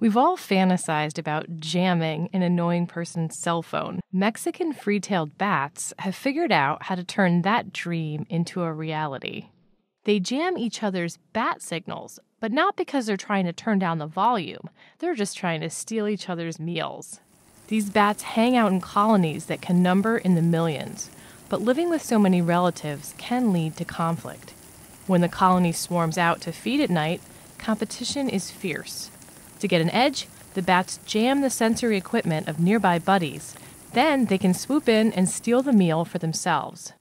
We've all fantasized about jamming an annoying person's cell phone. Mexican free-tailed bats have figured out how to turn that dream into a reality. They jam each other's bat signals, but not because they're trying to turn down the volume. They're just trying to steal each other's meals. These bats hang out in colonies that can number in the millions, but living with so many relatives can lead to conflict. When the colony swarms out to feed at night, competition is fierce. To get an edge, the bats jam the sensory equipment of nearby buddies. Then they can swoop in and steal the meal for themselves.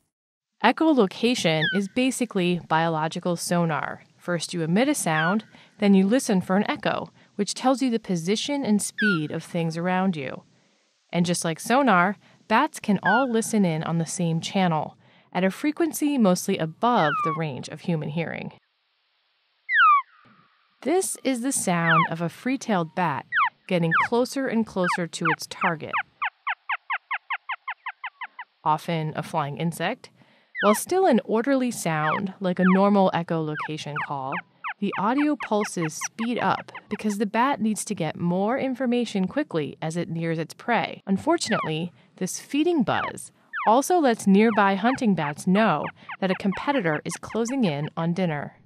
Echolocation is basically biological sonar. First you emit a sound, then you listen for an echo, which tells you the position and speed of things around you. And just like sonar, bats can all listen in on the same channel, at a frequency mostly above the range of human hearing. This is the sound of a free-tailed bat getting closer and closer to its target, often a flying insect. While still an orderly sound, like a normal echolocation call, the audio pulses speed up because the bat needs to get more information quickly as it nears its prey. Unfortunately, this feeding buzz also lets nearby hunting bats know that a competitor is closing in on dinner.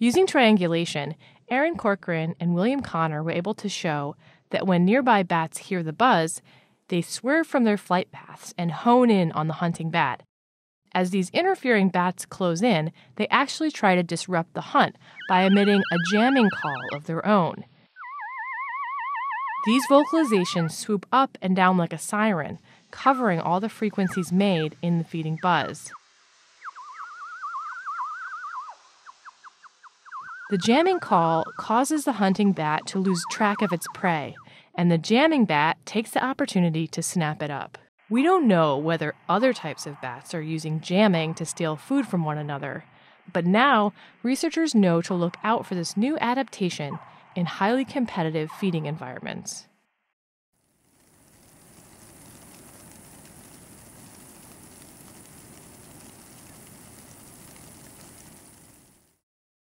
Using triangulation, Aaron Corcoran and William Connor were able to show that when nearby bats hear the buzz, they swerve from their flight paths and hone in on the hunting bat. As these interfering bats close in, they actually try to disrupt the hunt by emitting a jamming call of their own. These vocalizations swoop up and down like a siren, covering all the frequencies made in the feeding buzz. The jamming call causes the hunting bat to lose track of its prey, and the jamming bat takes the opportunity to snap it up. We don't know whether other types of bats are using jamming to steal food from one another, but now researchers know to look out for this new adaptation in highly competitive feeding environments.